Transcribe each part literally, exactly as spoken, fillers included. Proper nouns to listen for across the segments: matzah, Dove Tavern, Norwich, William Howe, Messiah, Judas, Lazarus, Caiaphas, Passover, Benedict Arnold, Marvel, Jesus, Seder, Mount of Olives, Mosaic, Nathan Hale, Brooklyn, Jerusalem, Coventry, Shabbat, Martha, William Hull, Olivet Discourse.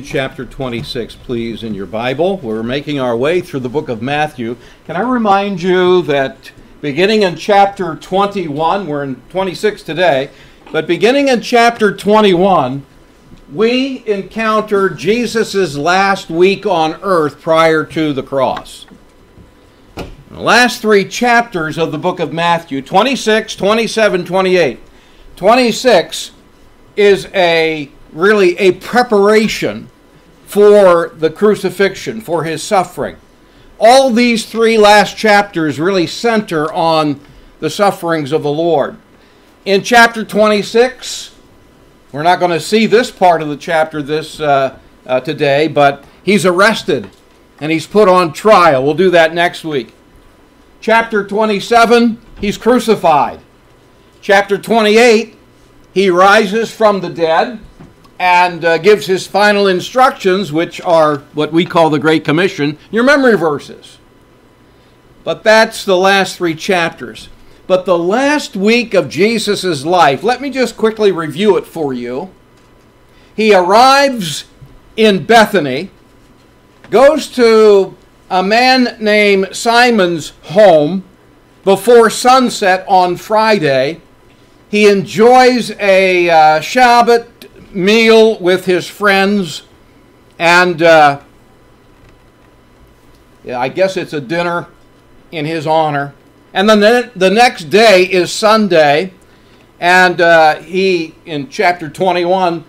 Chapter twenty-six, please, in your Bible. We're making our way through the book of Matthew. Can I remind you that beginning in chapter twenty-one, we're in twenty-six today, but beginning in chapter twenty-one, we encounter Jesus' last week on earth prior to the cross. The last three chapters of the book of Matthew, twenty-six, twenty-seven, twenty-eight. twenty-six is a really a preparation for the crucifixion, for his suffering. All these three last chapters really center on the sufferings of the Lord. In chapter twenty-six, we're not going to see this part of the chapter this uh, uh, today, but he's arrested and he's put on trial. We'll do that next week. Chapter twenty-seven, he's crucified. Chapter twenty-eight, he rises from the dead and uh, gives his final instructions, which are what we call the Great Commission, your memory verses. But that's the last three chapters. But the last week of Jesus' life, let me just quickly review it for you. He arrives in Bethany, goes to a man named Simon's home before sunset on Friday. He enjoys a uh, Shabbat meal with his friends, and uh, I guess it's a dinner in his honor. And then the, the next day is Sunday, and uh, he, in chapter twenty-one,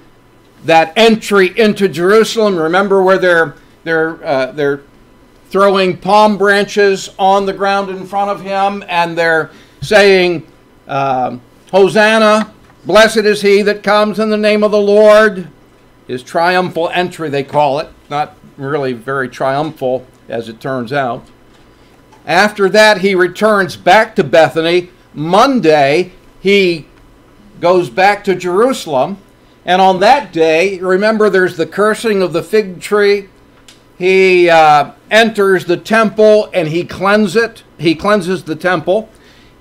that entry into Jerusalem, remember where they're, they're, uh, they're throwing palm branches on the ground in front of him, and they're saying, uh, Hosanna, blessed is he that comes in the name of the Lord. His triumphal entry, they call it. Not really very triumphal, as it turns out. After that, he returns back to Bethany. Monday, he goes back to Jerusalem. And on that day, remember, there's the cursing of the fig tree. He uh, enters the temple and he cleanses it. He cleanses the temple.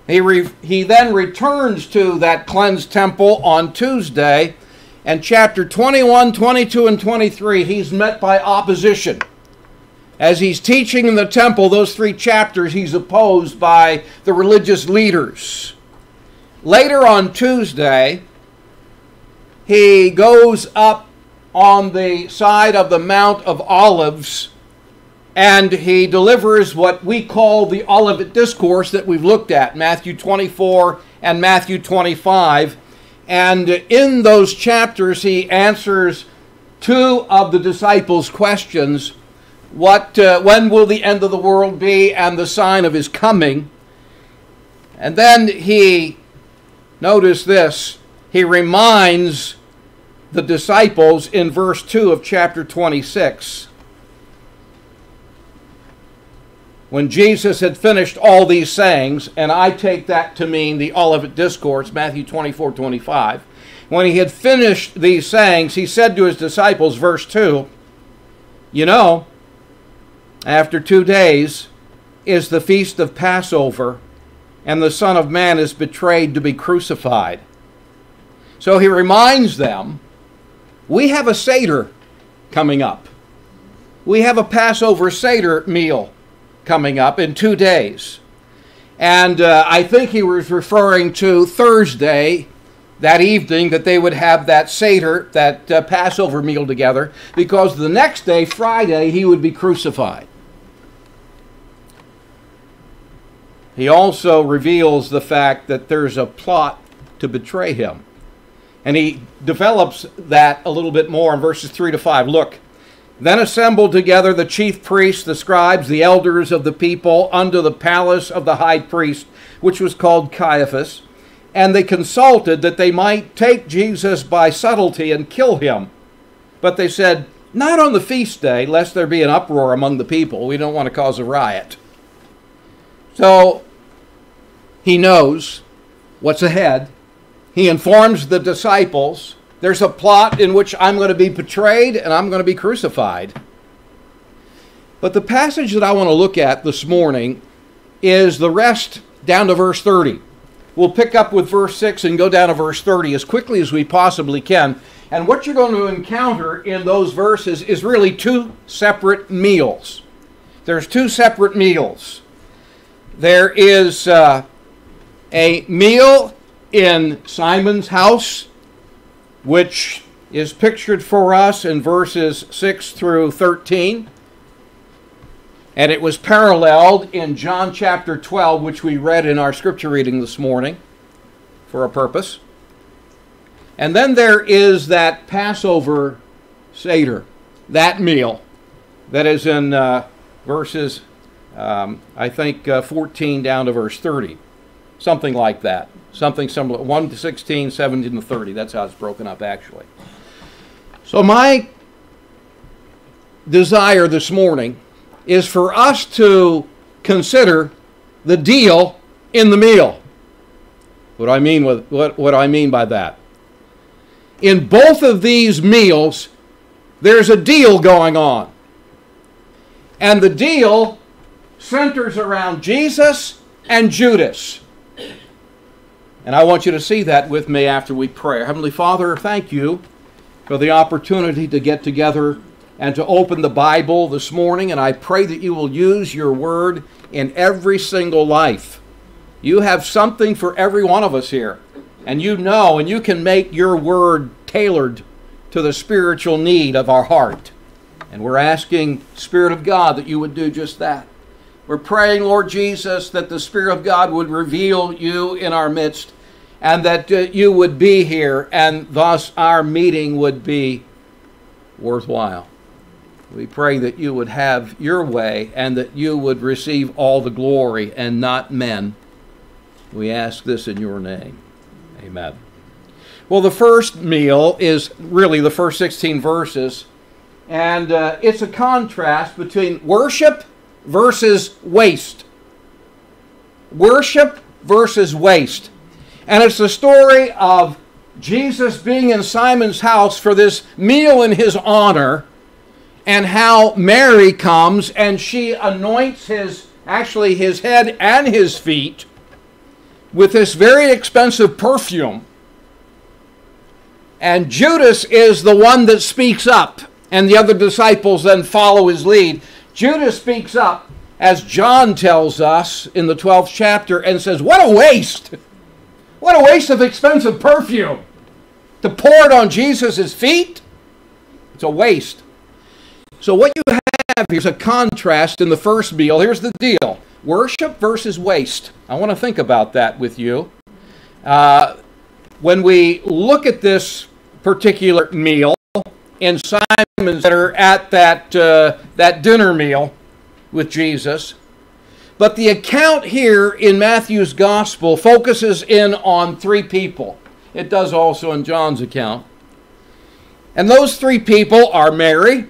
He, re he then returns to that cleansed temple on Tuesday, and chapter twenty-one, twenty-two, and twenty-three, he's met by opposition. As he's teaching in the temple, those three chapters, he's opposed by the religious leaders. Later on Tuesday, he goes up on the side of the Mount of Olives, and he delivers what we call the Olivet Discourse that we've looked at, Matthew twenty-four and Matthew twenty-five. And in those chapters, he answers two of the disciples' questions. What, uh, when will the end of the world be, and the sign of his coming? And then he, notice this, he reminds the disciples in verse two of chapter twenty-six. When Jesus had finished all these sayings, and I take that to mean the Olivet Discourse, Matthew twenty-four, twenty-five. When he had finished these sayings, he said to his disciples, verse two, you know, after two days is the feast of Passover, and the Son of Man is betrayed to be crucified. So he reminds them, we have a Seder coming up. We have a Passover Seder meal coming up in two days. And uh, I think he was referring to Thursday, that evening, that they would have that Seder, that uh, Passover meal together, because the next day, Friday, he would be crucified. He also reveals the fact that there's a plot to betray him. And he develops that a little bit more in verses three to five. Look, then assembled together the chief priests, the scribes, the elders of the people, unto the palace of the high priest, which was called Caiaphas. And they consulted that they might take Jesus by subtlety and kill him. But they said, not on the feast day, lest there be an uproar among the people. We don't want to cause a riot. So he knows what's ahead. He informs the disciples, there's a plot in which I'm going to be betrayed and I'm going to be crucified. But the passage that I want to look at this morning is the rest down to verse thirty. We'll pick up with verse six and go down to verse thirty as quickly as we possibly can. And what you're going to encounter in those verses is really two separate meals. There's two separate meals. There is uh, a meal in Simon's house, which is pictured for us in verses six through thirteen. And it was paralleled in John chapter twelve, which we read in our scripture reading this morning for a purpose. And then there is that Passover Seder, that meal that is in uh, verses, um, I think, uh, fourteen down to verse thirty. Something like that. Something similar. one to sixteen, seventeen to thirty. That's how it's broken up, actually. So my desire this morning is for us to consider the deal in the meal. What do I mean with what, what do I mean by that? In both of these meals, there's a deal going on. And the deal centers around Jesus and Judas. And I want you to see that with me after we pray. Heavenly Father, thank you for the opportunity to get together and to open the Bible this morning, and I pray that you will use your word in every single life. You have something for every one of us here, and you know, and you can make your word tailored to the spiritual need of our heart. And we're asking, Spirit of God, that you would do just that. We're praying, Lord Jesus, that the Spirit of God would reveal you in our midst, and that uh, you would be here, and thus our meeting would be worthwhile. We pray that you would have your way and that you would receive all the glory and not men. We ask this in your name. Amen. Well, the first meal is really the first sixteen verses, and uh, it's a contrast between worship versus waste. Worship versus waste. And it's the story of Jesus being in Simon's house for this meal in his honor, and how Mary comes and she anoints his, actually his head and his feet with this very expensive perfume. And Judas is the one that speaks up, and the other disciples then follow his lead. Judas speaks up, as John tells us in the twelfth chapter, and says, what a waste! What a waste of expensive perfume to pour it on Jesus' feet! It's a waste. So what you have here is a contrast in the first meal. Here's the deal. Worship versus waste. I want to think about that with you. Uh, when we look at this particular meal in Simon's Seder at that, uh, that dinner meal with Jesus, but the account here in Matthew's Gospel focuses in on three people. It does also in John's account. And those three people are Mary,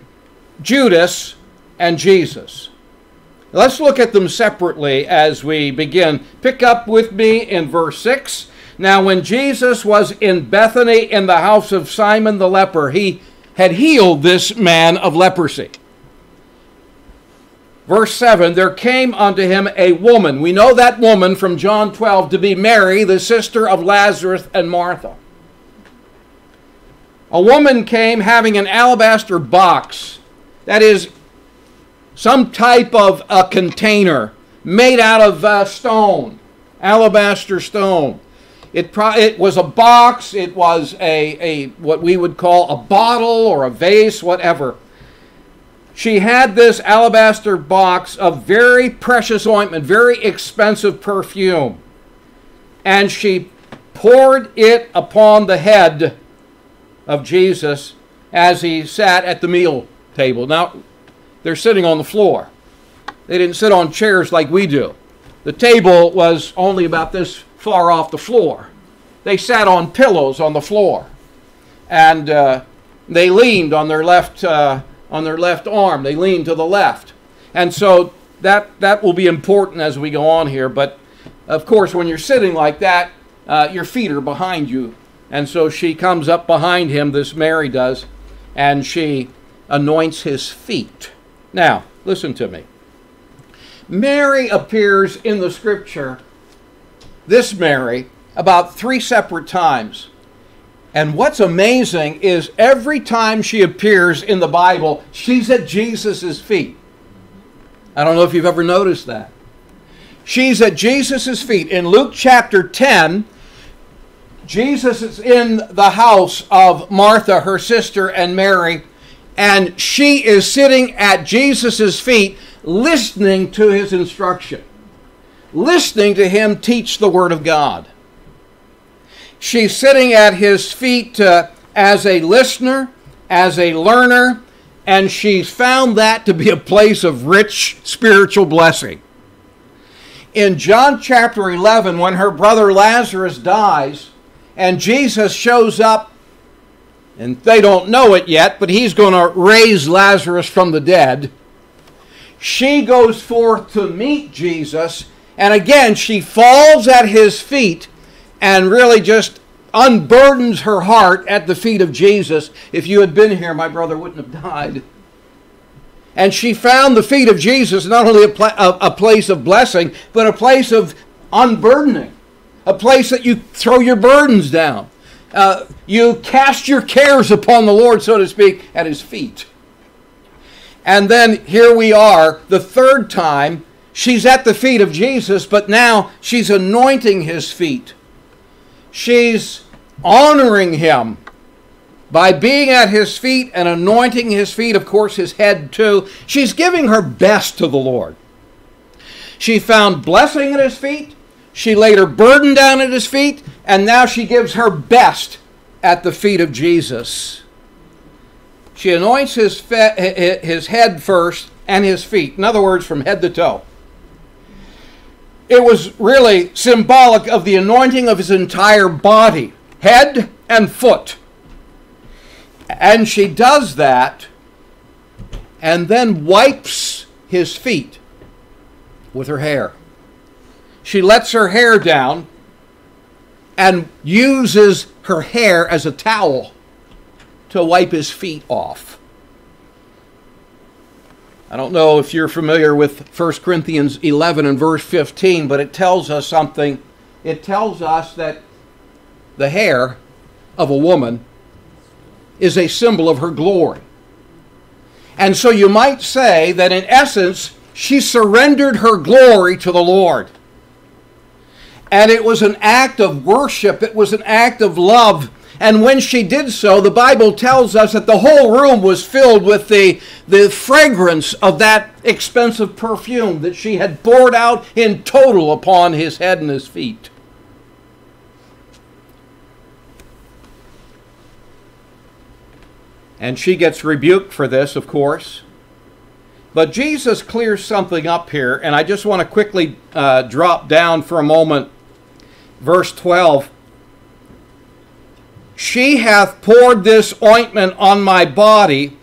Judas, and Jesus. Let's look at them separately as we begin. Pick up with me in verse six. Now when Jesus was in Bethany in the house of Simon the leper, he had healed this man of leprosy. Verse seven, there came unto him a woman. We know that woman from John twelve to be Mary, the sister of Lazarus and Martha. A woman came having an alabaster box. That is some type of a container made out of uh, stone, alabaster stone. It, pro it was a box. It was a, a what we would call a bottle or a vase, whatever. She had this alabaster box of very precious ointment, very expensive perfume. And she poured it upon the head of Jesus as he sat at the meal table. Now, they're sitting on the floor. They didn't sit on chairs like we do. The table was only about this far off the floor. They sat on pillows on the floor, and uh, they leaned on their left uh, on their left arm. They leaned to the left, and so that that will be important as we go on here. But of course, when you're sitting like that, uh, your feet are behind you, and so she comes up behind him. This Mary does, and she anoints his feet. Now, listen to me. Mary appears in the scripture, this Mary, about three separate times. And what's amazing is every time she appears in the Bible, she's at Jesus' feet. I don't know if you've ever noticed that. She's at Jesus' feet. In Luke chapter ten, Jesus is in the house of Martha, her sister, and Mary, and she is sitting at Jesus' feet listening to his instruction, listening to him teach the Word of God. She's sitting at his feet uh, as a listener, as a learner, and she's found that to be a place of rich spiritual blessing. In John chapter eleven, when her brother Lazarus dies, and Jesus shows up, and they don't know it yet, but he's going to raise Lazarus from the dead, she goes forth to meet Jesus, and again, she falls at his feet and really just unburdens her heart at the feet of Jesus. If you had been here, my brother wouldn't have died. And she found the feet of Jesus not only a, pla a, a place of blessing, but a place of unburdening, a place that you throw your burdens down. Uh, you cast your cares upon the Lord, so to speak, at his feet. And then here we are, the third time, she's at the feet of Jesus, but now she's anointing his feet. She's honoring him by being at his feet and anointing his feet, of course his head too. She's giving her best to the Lord. She found blessing at his feet. She laid her burden down at his feet. And now she gives her best at the feet of Jesus. She anoints his, his head first and his feet. In other words, from head to toe. It was really symbolic of the anointing of his entire body, head and foot. And she does that and then wipes his feet with her hair. She lets her hair down and uses her hair as a towel to wipe his feet off. I don't know if you're familiar with First Corinthians eleven and verse fifteen, but it tells us something. It tells us that the hair of a woman is a symbol of her glory. And so you might say that in essence, she surrendered her glory to the Lord. And it was an act of worship. It was an act of love. And when she did so, the Bible tells us that the whole room was filled with the, the fragrance of that expensive perfume that she had poured out in total upon his head and his feet. And she gets rebuked for this, of course. But Jesus clears something up here, and I just want to quickly uh, drop down for a moment. Verse twelve. She hath poured this ointment on my body,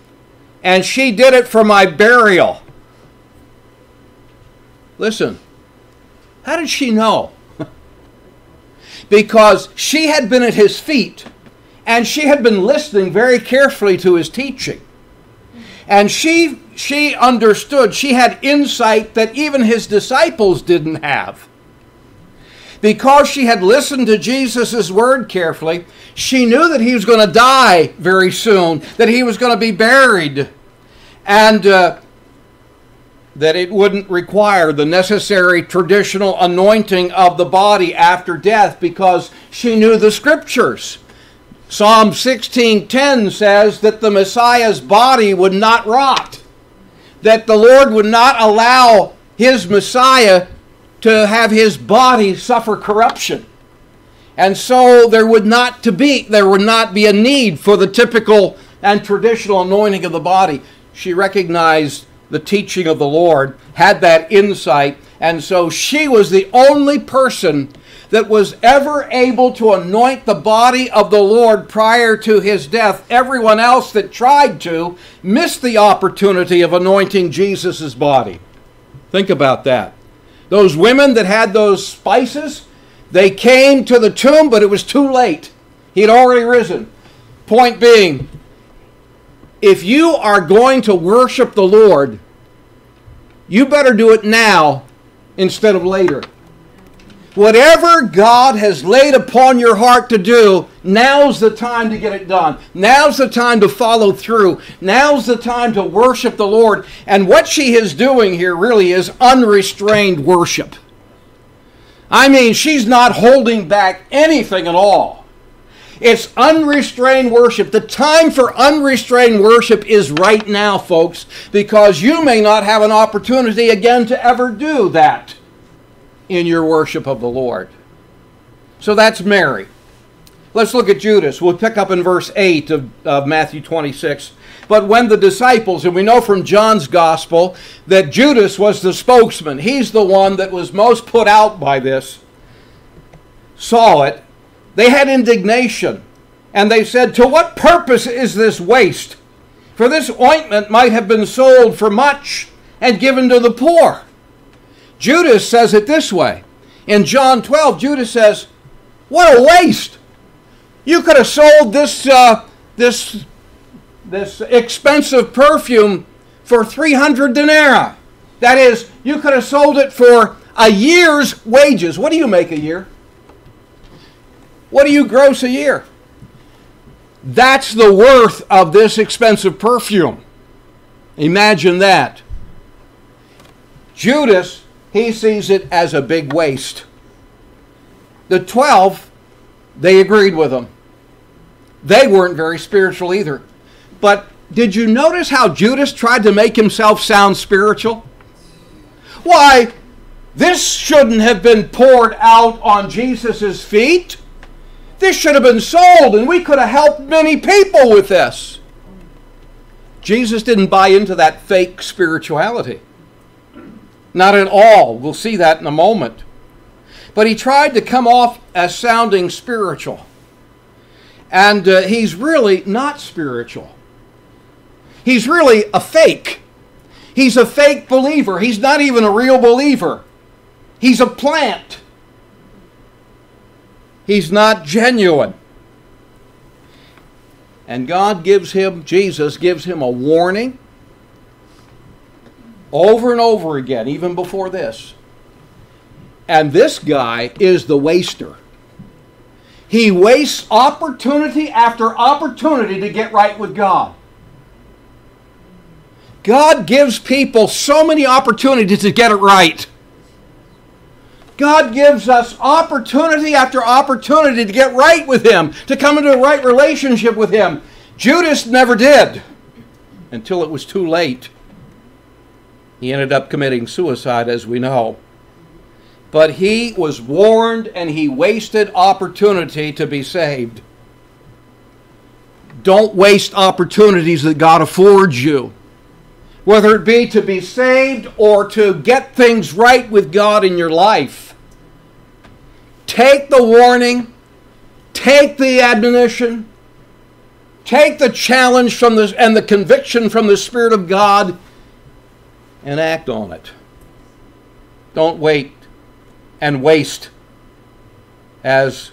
and she did it for my burial. Listen, how did she know? Because she had been at his feet, and she had been listening very carefully to his teaching. And she, she understood, she had insight that even his disciples didn't have. Because she had listened to Jesus' word carefully, she knew that he was going to die very soon, that he was going to be buried, and uh, that it wouldn't require the necessary traditional anointing of the body after death because she knew the scriptures. Psalm sixteen ten says that the Messiah's body would not rot, that the Lord would not allow his Messiah to have his body suffer corruption. And so there would not to be there would not be a need for the typical and traditional anointing of the body. She recognized the teaching of the Lord, had that insight, and so she was the only person that was ever able to anoint the body of the Lord prior to his death. Everyone else that tried to missed the opportunity of anointing Jesus' body. Think about that. Those women that had those spices, they came to the tomb, but it was too late. He had already risen. Point being, if you are going to worship the Lord, you better do it now instead of later. Whatever God has laid upon your heart to do, now's the time to get it done. Now's the time to follow through. Now's the time to worship the Lord. And what she is doing here really is unrestrained worship. I mean, she's not holding back anything at all. It's unrestrained worship. The time for unrestrained worship is right now, folks, because you may not have an opportunity again to ever do that in your worship of the Lord. So that's Mary. Let's look at Judas. We'll pick up in verse eight of, of Matthew twenty-six. But when the disciples, and we know from John's gospel that Judas was the spokesman, he's the one that was most put out by this, saw it, they had indignation, and they said, "To what purpose is this waste? For this ointment might have been sold for much and given to the poor." Judas says it this way. In John twelve, Judas says, "What a waste! You could have sold this, uh, this, this expensive perfume for three hundred denarii. That is, you could have sold it for a year's wages." What do you make a year? What do you gross a year? That's the worth of this expensive perfume. Imagine that. Judas, he sees it as a big waste. The twelve, they agreed with him. They weren't very spiritual either. But did you notice how Judas tried to make himself sound spiritual? Why, this shouldn't have been poured out on Jesus' feet. This should have been sold, and we could have helped many people with this. Jesus didn't buy into that fake spirituality. Not at all. We'll see that in a moment. But he tried to come off as sounding spiritual. And uh, he's really not spiritual. He's really a fake. He's a fake believer. He's not even a real believer. He's a plant. He's not genuine. And God gives him, Jesus gives him a warning over and over again, even before this. And this guy is the waster. He wastes opportunity after opportunity to get right with God. God gives people so many opportunities to get it right. God gives us opportunity after opportunity to get right with Him, to come into a right relationship with Him. Judas never did until it was too late. He ended up committing suicide, as we know. But he was warned, and he wasted opportunity to be saved. Don't waste opportunities that God affords you, whether it be to be saved or to get things right with God in your life. Take the warning, take the admonition, take the challenge from this and the conviction from the Spirit of God, and act on it. Don't wait and waste, as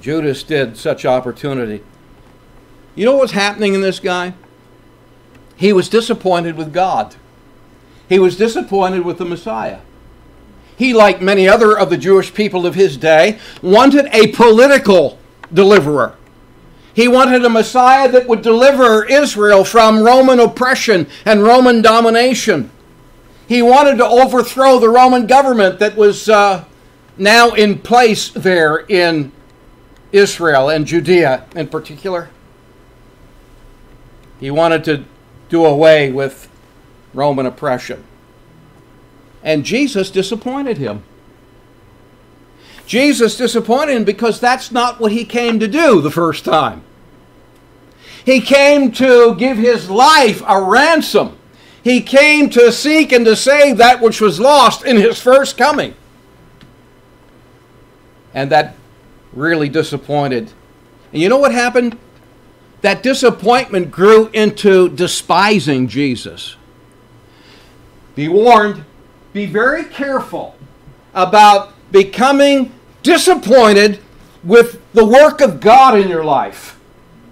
Judas did, such opportunity. You know what's happening in this guy? He was disappointed with God. He was disappointed with the Messiah. He, like many other of the Jewish people of his day, wanted a political deliverer. He wanted a Messiah that would deliver Israel from Roman oppression and Roman domination. He wanted to overthrow the Roman government that was uh, now in place there in Israel and Judea in particular. He wanted to do away with Roman oppression. And Jesus disappointed him. Jesus disappointed him because that's not what he came to do the first time. He came to give his life a ransom. He came to seek and to save that which was lost in his first coming. And that really disappointed. And you know what happened? That disappointment grew into despising Jesus. Be warned, be very careful about becoming disappointed with the work of God in your life.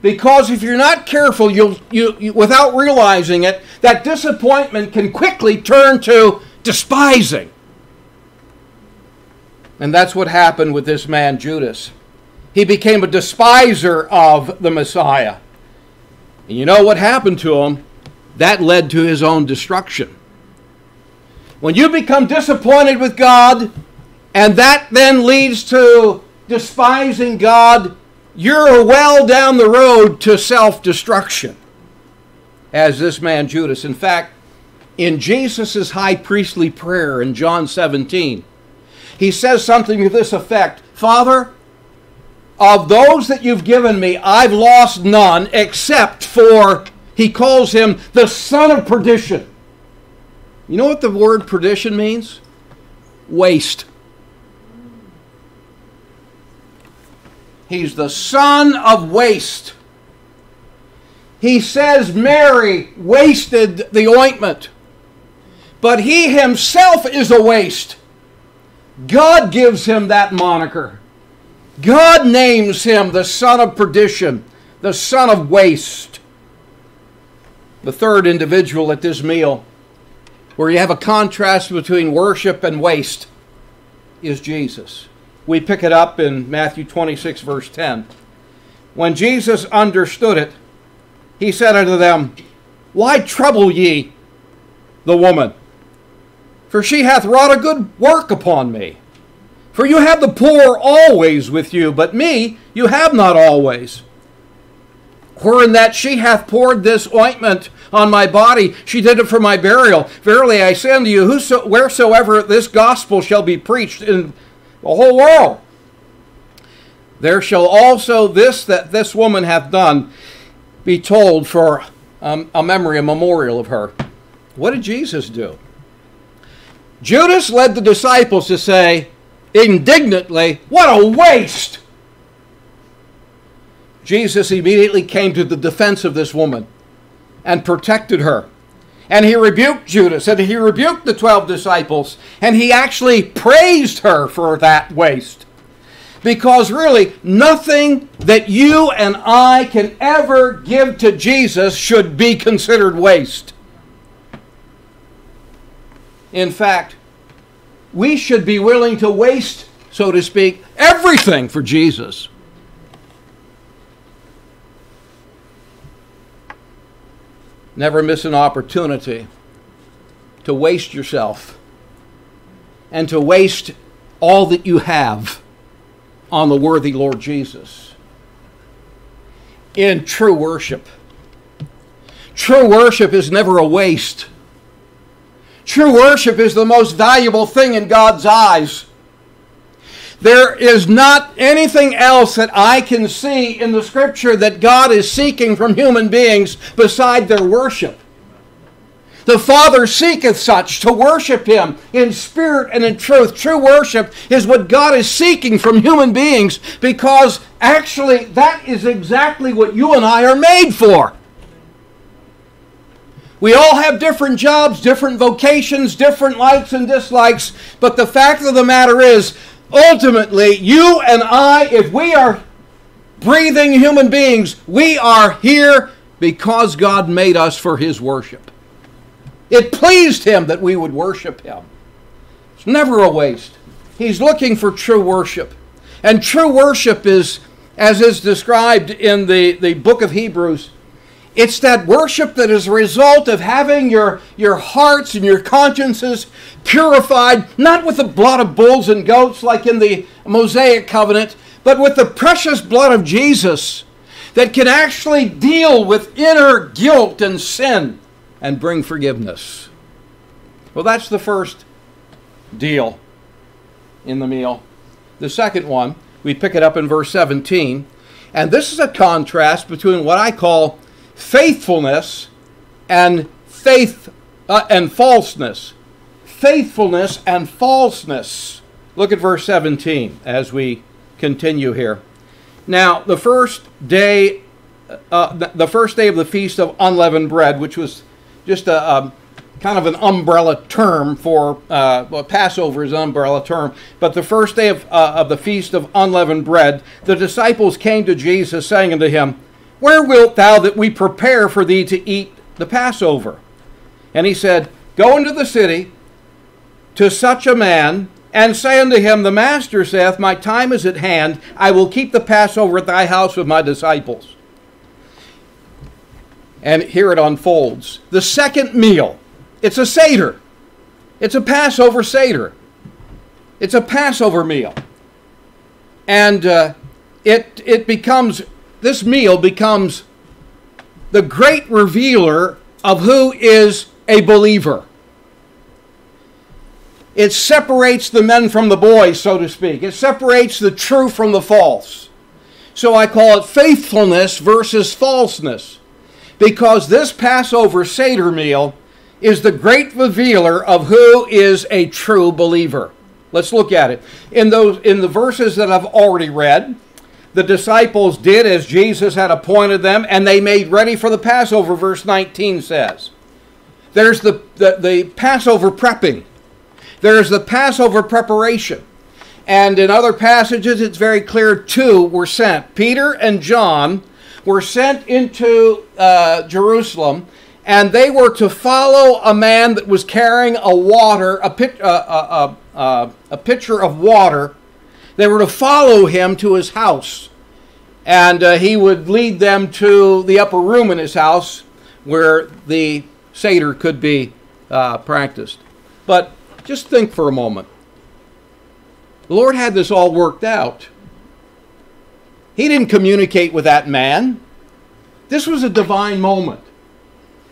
Because if you're not careful, you'll, you, you, without realizing it, that disappointment can quickly turn to despising. And that's what happened with this man, Judas. He became a despiser of the Messiah. And you know what happened to him? That led to his own destruction. When you become disappointed with God, and that then leads to despising God, you're well down the road to self-destruction, as this man Judas. In fact, in Jesus' high priestly prayer in John seventeen, he says something to this effect, "Father, of those that you've given me, I've lost none except for," he calls him the son of perdition. You know what the word perdition means? Waste. He's the son of waste. He says Mary wasted the ointment, but he himself is a waste. God gives him that moniker. God names him the son of perdition, the son of waste. The third individual at this meal, where you have a contrast between worship and waste, is Jesus. We pick it up in Matthew twenty-six, verse ten. When Jesus understood it, he said unto them, "Why trouble ye the woman? For she hath wrought a good work upon me. For you have the poor always with you, but me you have not always. Wherein that she hath poured this ointment on my body, she did it for my burial. Verily I say unto you, whoso, wheresoever this gospel shall be preached in the whole world, there shall also this that this woman hath done be told for um, a memory, a memorial of her." What did Jesus do? Judas led the disciples to say, indignantly, "What a waste!" Jesus immediately came to the defense of this woman and protected her. And he rebuked Judas, and he rebuked the twelve disciples, and he actually praised her for that waste. Because really, nothing that you and I can ever give to Jesus should be considered waste. In fact, we should be willing to waste, so to speak, everything for Jesus. Never miss an opportunity to waste yourself and to waste all that you have on the worthy Lord Jesus in true worship. True worship is never a waste. True worship is the most valuable thing in God's eyes. There is not anything else that I can see in the Scripture that God is seeking from human beings beside their worship. The Father seeketh such to worship Him in spirit and in truth. True worship is what God is seeking from human beings, because actually that is exactly what you and I are made for. We all have different jobs, different vocations, different likes and dislikes, but the fact of the matter is, ultimately, you and I, if we are breathing human beings, we are here because God made us for His worship. It pleased Him that we would worship Him. It's never a waste. He's looking for true worship. And true worship is, as is described in the, the book of Hebrews, it's that worship that is a result of having your, your hearts and your consciences purified, not with the blood of bulls and goats like in the Mosaic covenant, but with the precious blood of Jesus that can actually deal with inner guilt and sin and bring forgiveness. Well, that's the first deal in the meal. The second one, we pick it up in verse seventeen, and this is a contrast between what I call faithfulness and faith uh, and falseness. Faithfulness and falseness. Look at verse seventeen as we continue here. Now, the first day, uh, the first day of the feast of unleavened bread, which was just a, a kind of an umbrella term for uh, well, Passover is an umbrella term, but the first day of uh, of the feast of unleavened bread, the disciples came to Jesus, saying unto him, "Where wilt thou that we prepare for thee to eat the Passover?" And he said, "Go into the city to such a man and say unto him, The Master saith, My time is at hand. I will keep the Passover at thy house with my disciples. And here it unfolds. The second meal. It's a Seder. It's a Passover Seder. It's a Passover meal. And uh, it, it becomes, this meal becomes the great revealer of who is a believer. It separates the men from the boys, so to speak. It separates the true from the false. So I call it faithfulness versus falseness, because this Passover Seder meal is the great revealer of who is a true believer. Let's look at it. In those, in the verses that I've already read, the disciples did as Jesus had appointed them, and they made ready for the Passover, verse nineteen says. There's the, the, the Passover prepping. There's the Passover preparation. And in other passages, it's very clear two were sent. Peter and John were sent into uh, Jerusalem, and they were to follow a man that was carrying a water, a, pit, uh, uh, uh, uh, a pitcher of water. They were to follow him to his house, and uh, he would lead them to the upper room in his house where the Seder could be uh, practiced. But just think for a moment. The Lord had this all worked out. He didn't communicate with that man. This was a divine moment.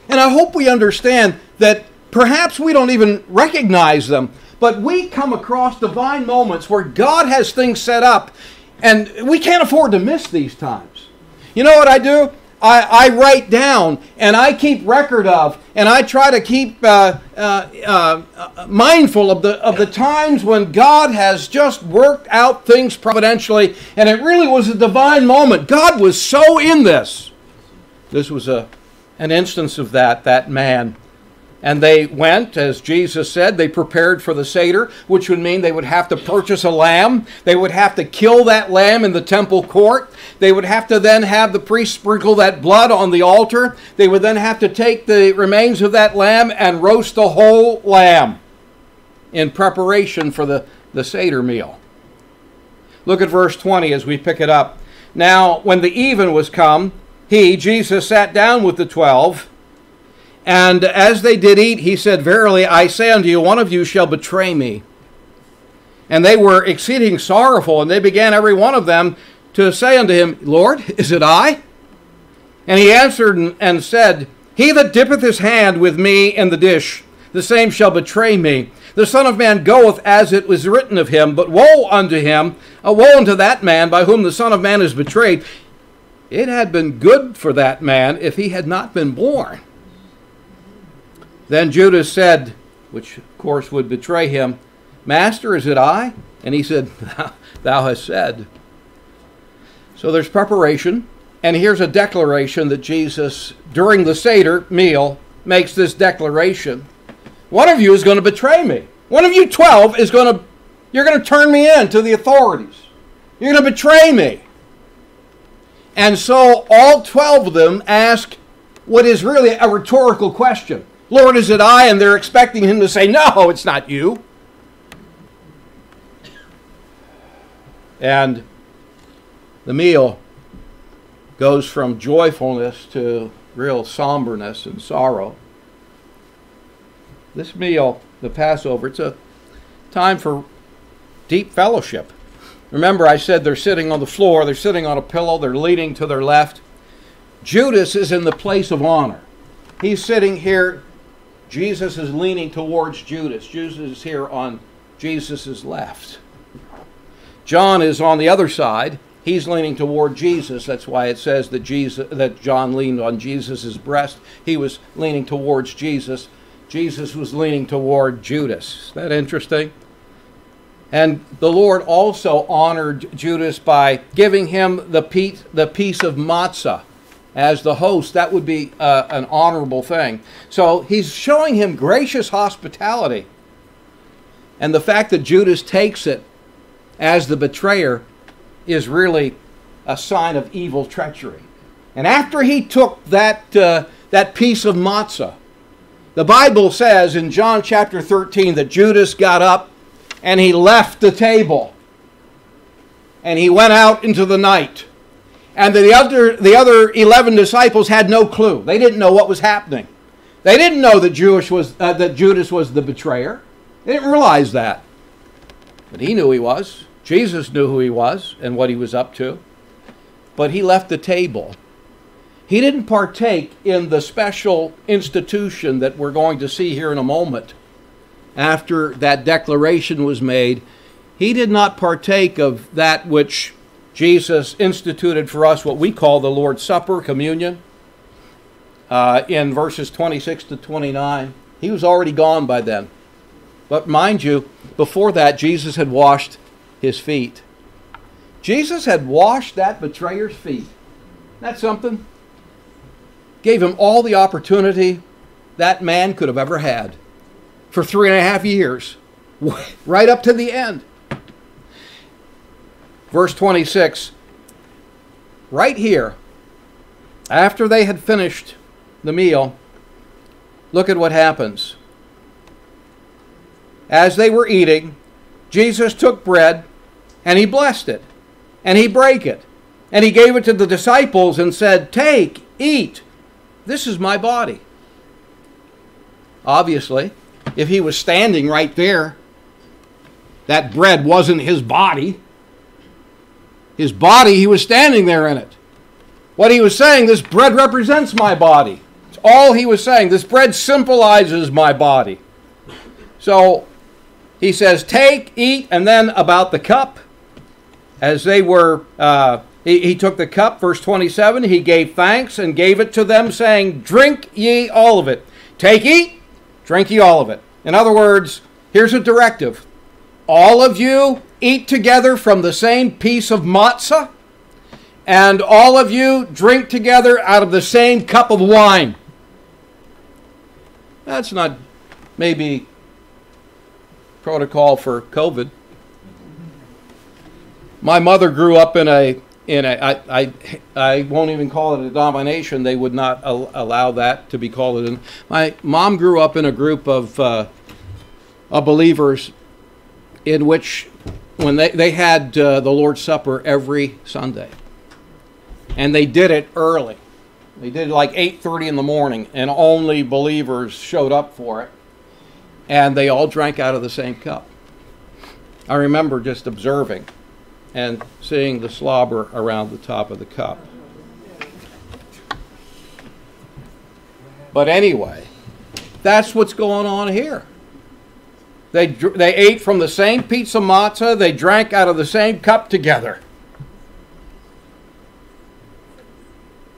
And I hope we understand that perhaps we don't even recognize them, but we come across divine moments where God has things set up, and we can't afford to miss these times. You know what I do? I, I write down, and I keep record of, and I try to keep uh, uh, uh, mindful of the, of the times when God has just worked out things providentially, and it really was a divine moment. God was so in this. This was a, an instance of that, that man. And they went, as Jesus said, they prepared for the Seder, which would mean they would have to purchase a lamb. They would have to kill that lamb in the temple court. They would have to then have the priest sprinkle that blood on the altar. They would then have to take the remains of that lamb and roast the whole lamb in preparation for the, the Seder meal. Look at verse twenty as we pick it up. Now, when the even was come, he, Jesus, sat down with the twelve, and as they did eat, he said, Verily, I say unto you, one of you shall betray me. And they were exceeding sorrowful, and they began every one of them to say unto him, Lord, is it I? And he answered and said, He that dippeth his hand with me in the dish, the same shall betray me. The Son of Man goeth as it was written of him, but woe unto him, uh, woe unto that man by whom the Son of Man is betrayed. It had been good for that man if he had not been born. Then Judas said, which of course would betray him, Master, is it I? And he said, Thou hast said. So there's preparation, and here's a declaration that Jesus, during the Seder meal, makes this declaration. One of you is going to betray me. One of you twelve is going to, you're going to turn me in to the authorities. You're going to betray me. And so all twelve of them ask what is really a rhetorical question. Lord, is it I? And they're expecting him to say, No, it's not you. And the meal goes from joyfulness to real somberness and sorrow. This meal, the Passover, it's a time for deep fellowship. Remember, I said they're sitting on the floor, they're sitting on a pillow, they're leaning to their left. Judas is in the place of honor. He's sitting here. Jesus is leaning towards Judas. Judas is here on Jesus' left. John is on the other side. He's leaning toward Jesus. That's why it says that, Jesus, that John leaned on Jesus' breast. He was leaning towards Jesus. Jesus was leaning toward Judas. Isn't that interesting? And the Lord also honored Judas by giving him the piece, the piece of matzah. As the host, that would be uh, an honorable thing. So he's showing him gracious hospitality. And the fact that Judas takes it as the betrayer is really a sign of evil treachery. And after he took that, uh, that piece of matzah, the Bible says in John chapter thirteen that Judas got up and he left the table. And he went out into the night. And the other, the other eleven disciples had no clue. They didn't know what was happening. They didn't know that, Jewish was, uh, that Judas was the betrayer. They didn't realize that. But he knew he was. Jesus knew who he was and what he was up to. But he left the table. He didn't partake in the special institution that we're going to see here in a moment. After that declaration was made, he did not partake of that which Jesus instituted for us, what we call the Lord's Supper, communion, uh, in verses twenty-six to twenty-nine. He was already gone by then. But mind you, before that, Jesus had washed his feet. Jesus had washed that betrayer's feet. Isn't that something? Gave him all the opportunity that man could have ever had for three and a half years, right up to the end. Verse twenty-six, right here, after they had finished the meal, look at what happens. As they were eating, Jesus took bread and he blessed it and he broke it and he gave it to the disciples and said, "Take, eat. This is my body." Obviously, if he was standing right there, that bread wasn't his body. His body, he was standing there in it. What he was saying, this bread represents my body. It's all he was saying. This bread symbolizes my body. So he says, "Take, eat," and then about the cup. As they were... Uh, He took the cup, verse twenty-seven, he gave thanks and gave it to them, saying, "Drink ye all of it. Take, eat, drink ye all of it." In other words, here's a directive. All of you eat together from the same piece of matzah, and all of you drink together out of the same cup of wine. That's not maybe protocol for COVID. My mother grew up in a... And I, I, I won't even call it a denomination. They would not al allow that to be called it. My mom grew up in a group of, uh, of believers in which when they, they had uh, the Lord's Supper every Sunday. And they did it early. They did it like eight thirty in the morning, and only believers showed up for it. And they all drank out of the same cup. I remember just observing and seeing the slobber around the top of the cup. But anyway, that's what's going on here. They, they ate from the same piece of matzah. They drank out of the same cup together.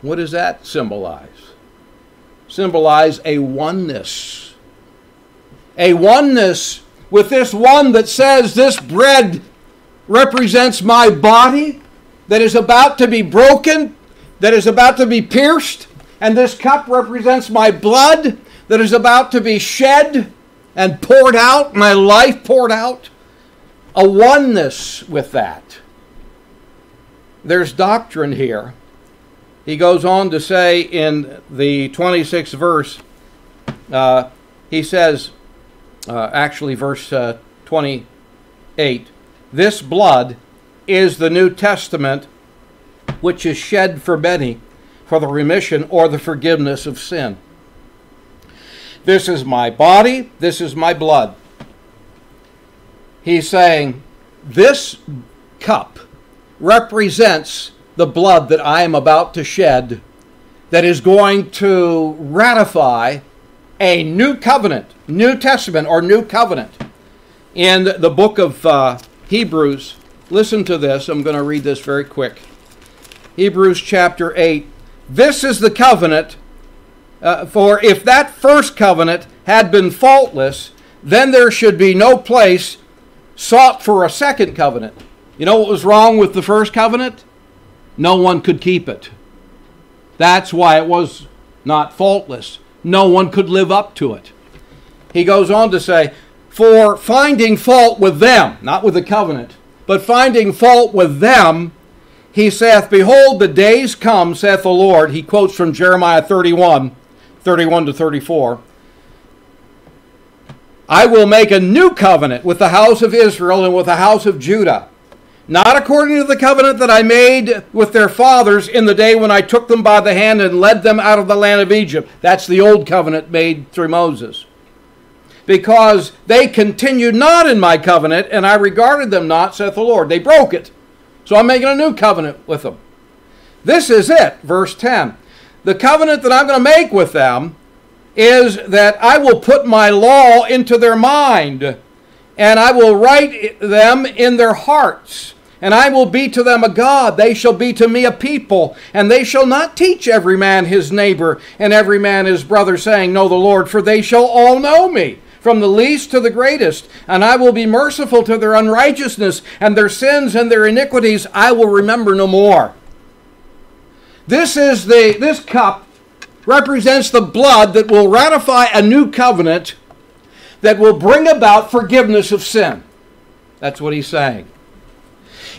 What does that symbolize? Symbolize a oneness. A oneness with this one that says this bread represents my body that is about to be broken, that is about to be pierced, and this cup represents my blood that is about to be shed and poured out, my life poured out. A oneness with that. There's doctrine here. He goes on to say in the twenty-sixth verse, uh, he says, uh, actually verse uh, twenty-eight, "This blood is the New Testament, which is shed for many for the remission or the forgiveness of sin. This is my body. This is my blood." He's saying, this cup represents the blood that I am about to shed that is going to ratify a new covenant, New Testament or New Covenant. In the book of... Uh, Hebrews, listen to this. I'm going to read this very quick. Hebrews chapter eight. "This is the covenant, uh, for if that first covenant had been faultless, then there should be no place sought for a second covenant." You know what was wrong with the first covenant? No one could keep it. That's why it was not faultless. No one could live up to it. He goes on to say, "For finding fault with them," not with the covenant, but finding fault with them, he saith, "Behold, the days come, saith the Lord." He quotes from Jeremiah thirty-one, thirty-one to thirty-four. I will make a new covenant with the house of Israel and with the house of Judah, not according to the covenant that I made with their fathers in the day when I took them by the hand and led them out of the land of Egypt. That's the old covenant made through Moses. Because they continued not in my covenant, and I regarded them not, saith the Lord. They broke it. So I'm making a new covenant with them. This is it, verse ten. The covenant that I'm going to make with them is that I will put my law into their mind, and I will write them in their hearts. And I will be to them a God, they shall be to me a people, and they shall not teach every man his neighbor and every man his brother, saying, Know the Lord, for they shall all know me, from the least to the greatest. And I will be merciful to their unrighteousness, and their sins and their iniquities I will remember no more. This is the this cup represents the blood that will ratify a new covenant that will bring about forgiveness of sin. That's what he's saying.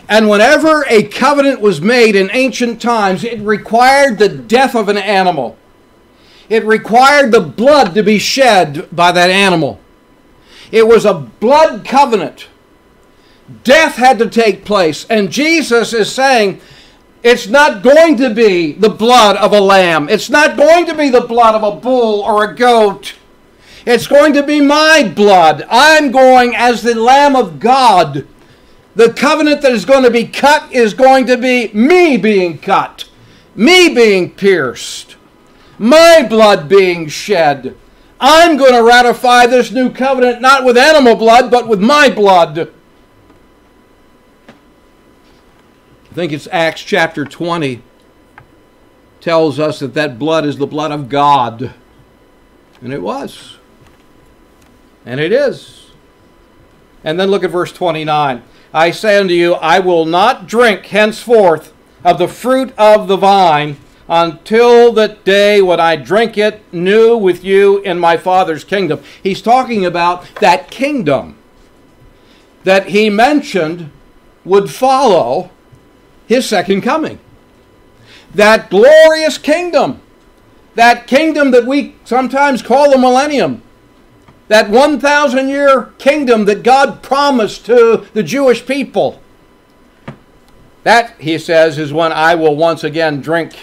And whenever a covenant was made in ancient times, it required the death of an animal. It required the blood to be shed by that animal. It was a blood covenant. Death had to take place. And Jesus is saying, it's not going to be the blood of a lamb. It's not going to be the blood of a bull or a goat. It's going to be my blood. I'm going as the Lamb of God. The covenant that is going to be cut is going to be me being cut, me being pierced, my blood being shed. I'm going to ratify this new covenant, not with animal blood, but with my blood. I think it's Acts chapter twenty tells us that that blood is the blood of God. And it was. And it is. And then look at verse twenty-nine. I say unto you, I will not drink henceforth of the fruit of the vine until the day when I drink it new with you in my Father's kingdom. He's talking about that kingdom that he mentioned would follow his second coming. That glorious kingdom, that kingdom that we sometimes call the millennium, that one thousand year kingdom that God promised to the Jewish people. That, he says, is when I will once again drink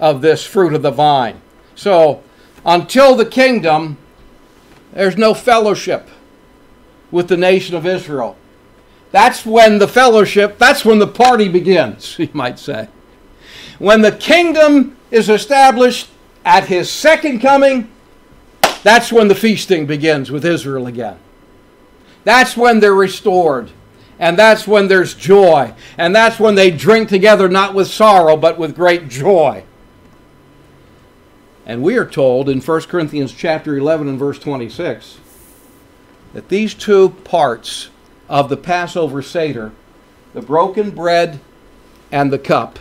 of this fruit of the vine. So, until the kingdom, there's no fellowship with the nation of Israel. That's when the fellowship, that's when the party begins, you might say. When the kingdom is established at his second coming, that's when the feasting begins with Israel again. That's when they're restored. And that's when there's joy. And that's when they drink together, not with sorrow, but with great joy. And we are told in First Corinthians chapter eleven and verse twenty-six that these two parts of the Passover Seder, the broken bread and the cup,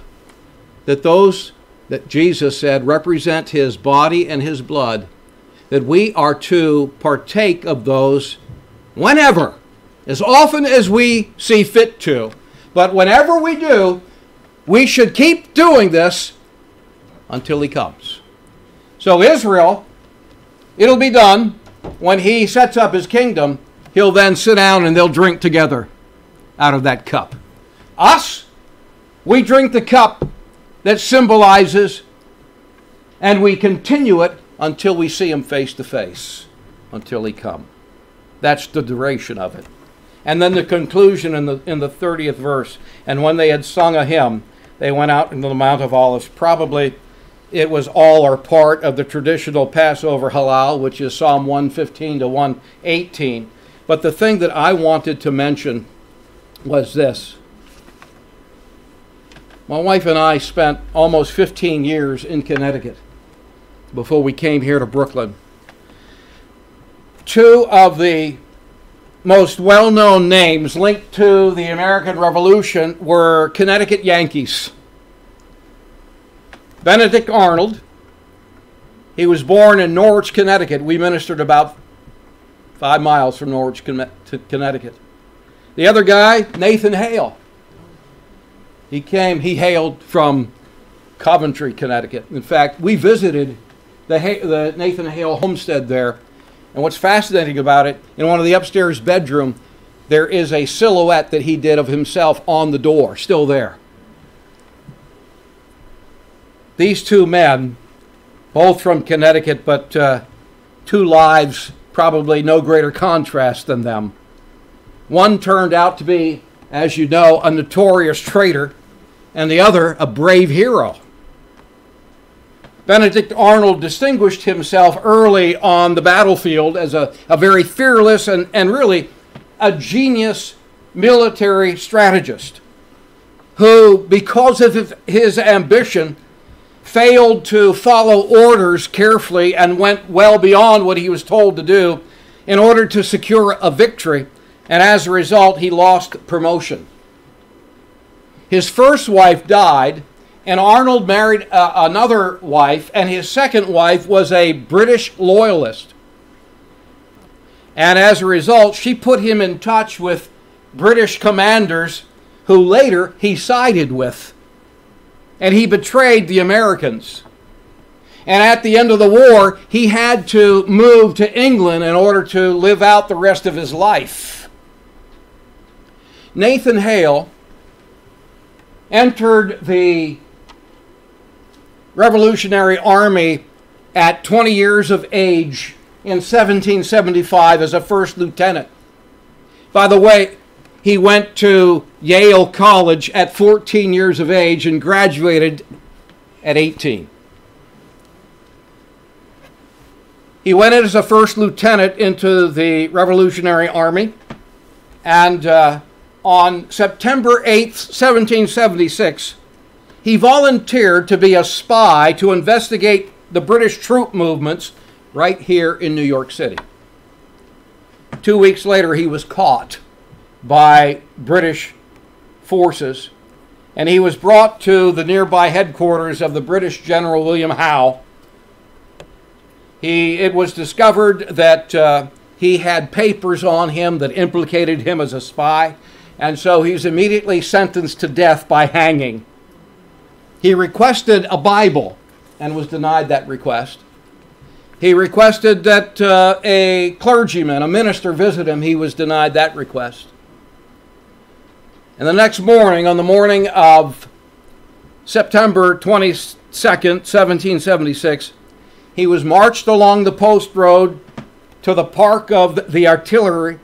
that those that Jesus said represent his body and his blood, that we are to partake of those whenever, as often as we see fit to. But whenever we do, we should keep doing this until he comes. So Israel, it'll be done when he sets up his kingdom. He'll then sit down and they'll drink together out of that cup. Us, we drink the cup that symbolizes, and we continue it until we see him face to face, until he come. That's the duration of it. And then the conclusion in the, in the thirtieth verse, and when they had sung a hymn, they went out into the Mount of Olives. Probably it was all or part of the traditional Passover halal, which is Psalm one fifteen to one eighteen. But the thing that I wanted to mention was this. My wife and I spent almost fifteen years in Connecticut before we came here to Brooklyn. Two of the most well-known names linked to the American Revolution were Connecticut Yankees. Benedict Arnold, he was born in Norwich, Connecticut. We ministered about five miles from Norwich, Connecticut. The other guy, Nathan Hale, he came, he hailed from Coventry, Connecticut. In fact, we visited The, the Nathan Hale homestead there And what's fascinating about it, in one of the upstairs bedroom, there is a silhouette that he did of himself on the door, still there. These two men, both from Connecticut, but uh, two lives, probably no greater contrast than them. One turned out to be, as you know, a notorious traitor, and the other a brave hero. Benedict Arnold distinguished himself early on the battlefield as a, a very fearless and, and really a genius military strategist who, because of his ambition, failed to follow orders carefully and went well beyond what he was told to do in order to secure a victory, and as a result, he lost promotion. His first wife died, and Arnold married uh, another wife, and his second wife was a British loyalist. And as a result, she put him in touch with British commanders who later he sided with. And he betrayed the Americans. And at the end of the war, he had to move to England in order to live out the rest of his life. Nathan Hale entered the Revolutionary Army at twenty years of age in seventeen seventy-five as a first lieutenant. By the way, he went to Yale College at fourteen years of age and graduated at eighteen. He went in as a first lieutenant into the Revolutionary Army, and uh, on September eighth, seventeen seventy-six, he volunteered to be a spy to investigate the British troop movements right here in New York City. Two weeks later, he was caught by British forces, and he was brought to the nearby headquarters of the British General William Howe. He, it was discovered that uh, he had papers on him that implicated him as a spy, and so he was immediately sentenced to death by hanging. He requested a Bible and was denied that request. He requested that uh, a clergyman, a minister, visit him. He was denied that request. And the next morning, on the morning of September twenty-second, seventeen seventy-six, he was marched along the post road to the Park of the Artillery,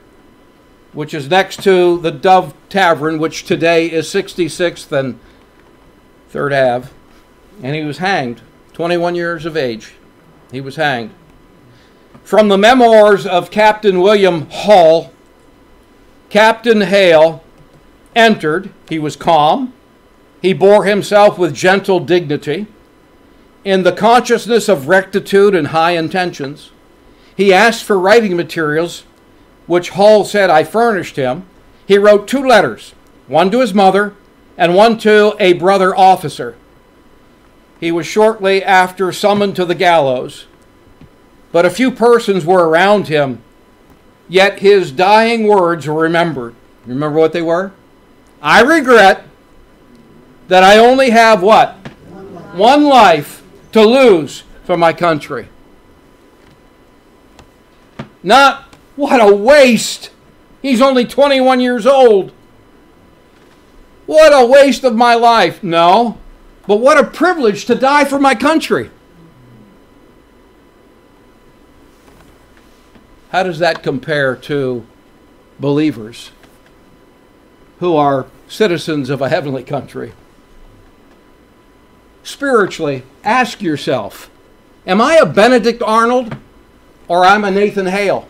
which is next to the Dove Tavern, which today is sixty-sixth and third Avenue, and he was hanged, twenty-one years of age. He was hanged. From the memoirs of Captain William Hull, Captain Hale entered. He was calm. He bore himself with gentle dignity. In the consciousness of rectitude and high intentions, he asked for writing materials, which Hull said, "I furnished him." He wrote two letters, one to his mother and one to a brother officer. He was shortly after summoned to the gallows, but a few persons were around him, yet his dying words were remembered. Remember what they were? "I regret that I only have what? One life, One life to lose for my country." Not, what a waste. He's only twenty-one years old. What a waste of my life. No, but what a privilege to die for my country. How does that compare to believers who are citizens of a heavenly country? Spiritually, ask yourself, am I a Benedict Arnold or am I a Nathan Hale?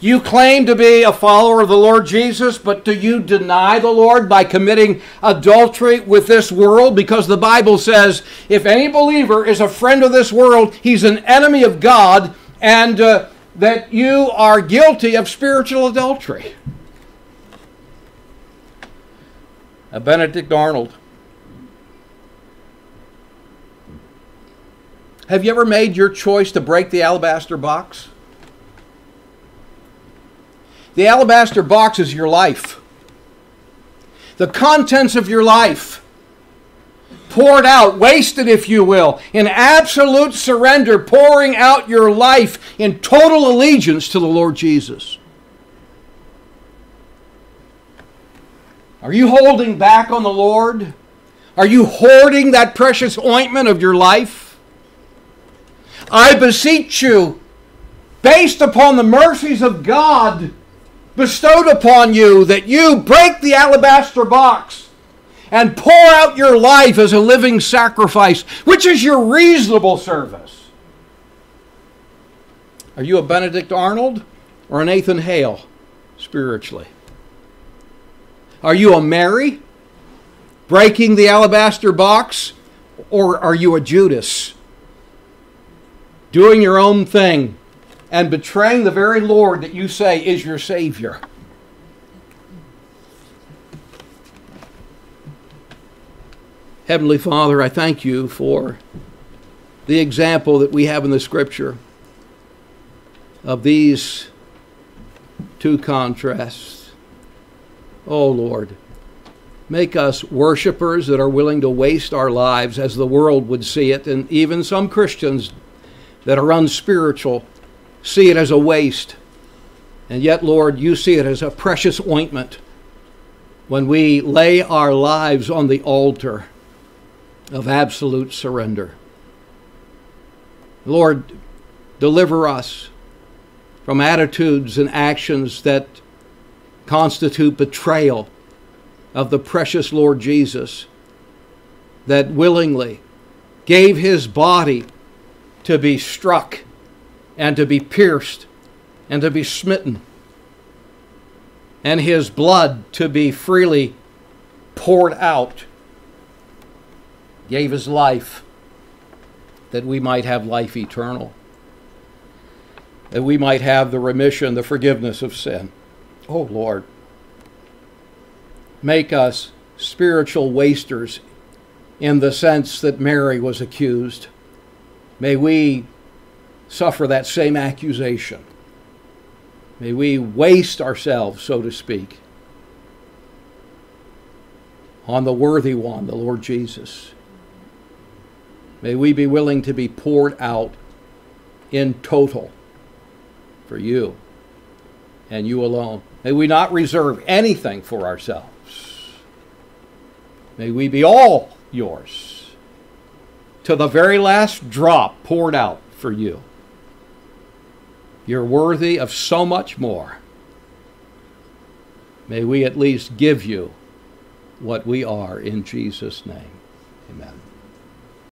You claim to be a follower of the Lord Jesus, but do you deny the Lord by committing adultery with this world? Because the Bible says, if any believer is a friend of this world, he's an enemy of God, and uh, that you are guilty of spiritual adultery. A Benedict Arnold. Have you ever made your choice to break the alabaster box? The alabaster box is your life. The contents of your life. poured out, wasted if you will, in absolute surrender, pouring out your life in total allegiance to the Lord Jesus. Are you holding back on the Lord? Are you hoarding that precious ointment of your life? I beseech you, based upon the mercies of God bestowed upon you, that you break the alabaster box and pour out your life as a living sacrifice, which is your reasonable service. Are you a Benedict Arnold or a Nathan Hale spiritually? Are you a Mary breaking the alabaster box, or are you a Judas doing your own thing and betraying the very Lord that you say is your Savior? Heavenly Father, I thank you for the example that we have in the Scripture of these two contrasts. Oh Lord, make us worshipers that are willing to waste our lives as the world would see it, and even some Christians that are unspiritual see it as a waste. And yet, Lord, you see it as a precious ointment when we lay our lives on the altar of absolute surrender. Lord, deliver us from attitudes and actions that constitute betrayal of the precious Lord Jesus, that willingly gave his body to be struck and to be pierced, and to be smitten, and his blood to be freely poured out, gave his life that we might have life eternal, that we might have the remission, the forgiveness of sin. Oh Lord, make us spiritual wasters in the sense that Mary was accused. May we suffer that same accusation. May we waste ourselves, so to speak, on the worthy one, the Lord Jesus. May we be willing to be poured out in total for you and you alone. May we not reserve anything for ourselves. May we be all yours, to the very last drop poured out for you. You're worthy of so much more. May we at least give you what we are in Jesus' name. Amen.